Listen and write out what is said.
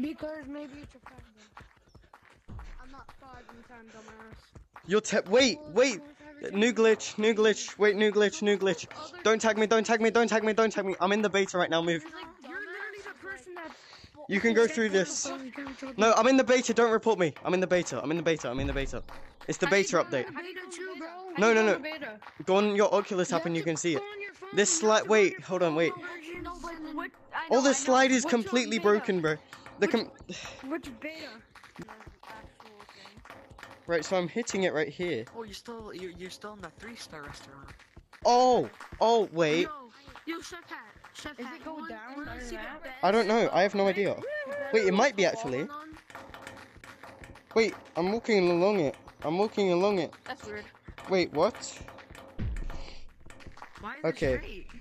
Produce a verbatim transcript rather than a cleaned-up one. Because maybe it's a problem. I'm not five times on my ass. You're te- wait, wait! New glitch, new glitch, wait, new glitch, new glitch. Don't tag me, don't tag me, don't tag me, don't tag me. I'm in the beta right now, move. You're literally the person that- You can go through this. No, I'm in the beta, don't report me. I'm in the beta, I'm in the beta, I'm in the beta. It's the beta update. No, no, no. Go on your Oculus app and you can see it. This slide- wait, hold on, wait. Oh, the slide is completely broken, bro. The com- Which beta? Right, so I'm hitting it right here. Oh, you're still you're, you're still in the three-star restaurant. Oh, oh wait. Yo, yo Chef Pat, Chef Pat, is it going down? Down I don't know. I have no idea. Wait, it might be actually. Wait, I'm walking along it. I'm walking along it. That's weird. Wait, what? Why is it straight? Okay.